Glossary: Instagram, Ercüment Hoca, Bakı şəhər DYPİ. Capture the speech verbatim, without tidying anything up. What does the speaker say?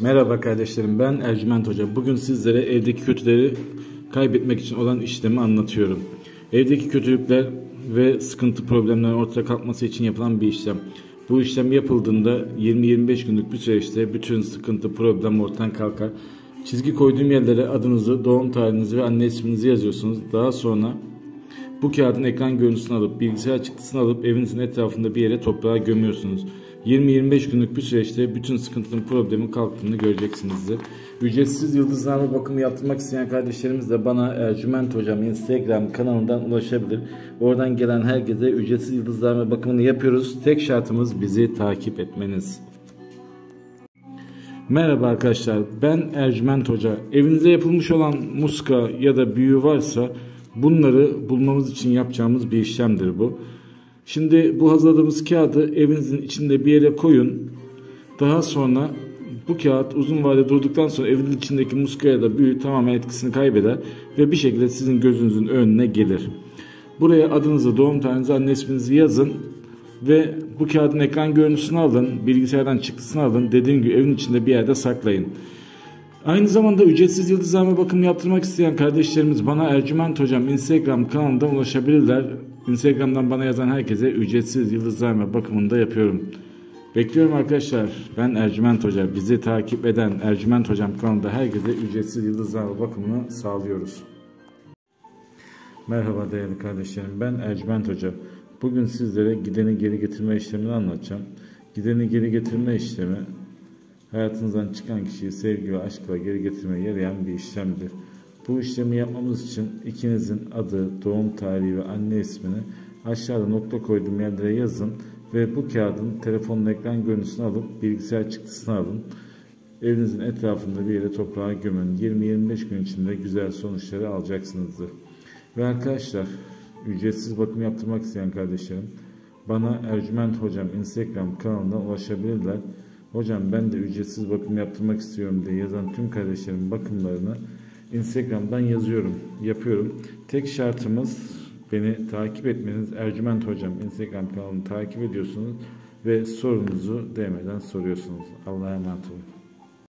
Merhaba kardeşlerim, ben Ercüment Hoca. Bugün sizlere evdeki kötüleri kaybetmek için olan işlemi anlatıyorum. Evdeki kötülükler ve sıkıntı problemlerin ortaya kalkması için yapılan bir işlem. Bu işlem yapıldığında yirmi yirmi beş günlük bir süreçte bütün sıkıntı problem ortadan kalkar. Çizgi koyduğum yerlere adınızı, doğum tarihinizi ve anne isminizi yazıyorsunuz. Daha sonra bu kağıdın ekran görüntüsünü alıp bilgisayar çıktısını alıp evinizin etrafında bir yere toprağa gömüyorsunuz. yirmi yirmi beş günlük bir süreçte bütün sıkıntının problemin kalktığını göreceksinizdir. Ücretsiz yıldızlarla bakımı yaptırmak isteyen kardeşlerimiz de bana Ercüment Hocam Instagram kanalından ulaşabilir. Oradan gelen herkese ücretsiz yıldızlarla bakımını yapıyoruz. Tek şartımız bizi takip etmeniz. Merhaba arkadaşlar, ben Ercüment Hoca. Evinize yapılmış olan muska ya da büyü varsa bunları bulmamız için yapacağımız bir işlemdir bu. Şimdi bu hazırladığımız kağıdı evinizin içinde bir yere koyun. Daha sonra bu kağıt uzun vadede durduktan sonra evin içindeki muska ya da büyü tamamen etkisini kaybeder ve bir şekilde sizin gözünüzün önüne gelir. Buraya adınızı, doğum tarihinizi, anne isminizi yazın ve bu kağıdın ekran görüntüsünü alın, bilgisayardan çıktısını alın. Dediğim gibi evin içinde bir yerde saklayın. Aynı zamanda ücretsiz yıldızlarla bakım yaptırmak isteyen kardeşlerimiz bana Ercüment Hocam Instagram kanalından ulaşabilirler. Instagram'dan bana yazan herkese ücretsiz yıldızlarla bakımını da yapıyorum. Bekliyorum arkadaşlar. Ben Ercüment Hoca. Bizi takip eden Ercüment Hocam kanalında herkese ücretsiz yıldızlarla bakımını sağlıyoruz. Merhaba değerli kardeşlerim. Ben Ercüment Hoca. Bugün sizlere gideni geri getirme işlemini anlatacağım. Gideni geri getirme işlemi hayatınızdan çıkan kişiyi sevgi ve aşkla geri getirmeye yarayan bir işlemdir. Bu işlemi yapmamız için ikinizin adı, doğum tarihi ve anne ismini aşağıda nokta koyduğum yerlere yazın ve bu kağıdın telefonun ekran görüntüsünü alıp bilgisayar çıktısını alın. Evinizin etrafında bir yere toprağa gömün. yirmi yirmi beş gün içinde güzel sonuçları alacaksınızdır. Ve arkadaşlar, ücretsiz bakım yaptırmak isteyen kardeşlerim bana Ercüment Hocam Instagram kanalından ulaşabilirler. Hocam ben de ücretsiz bakım yaptırmak istiyorum diye yazan tüm kardeşlerim bakımlarını Instagram'dan yazıyorum, yapıyorum. Tek şartımız beni takip etmeniz. Ercüment Hocam Instagram kanalını takip ediyorsunuz ve sorunuzu D M'den soruyorsunuz. Allah'a emanet olun.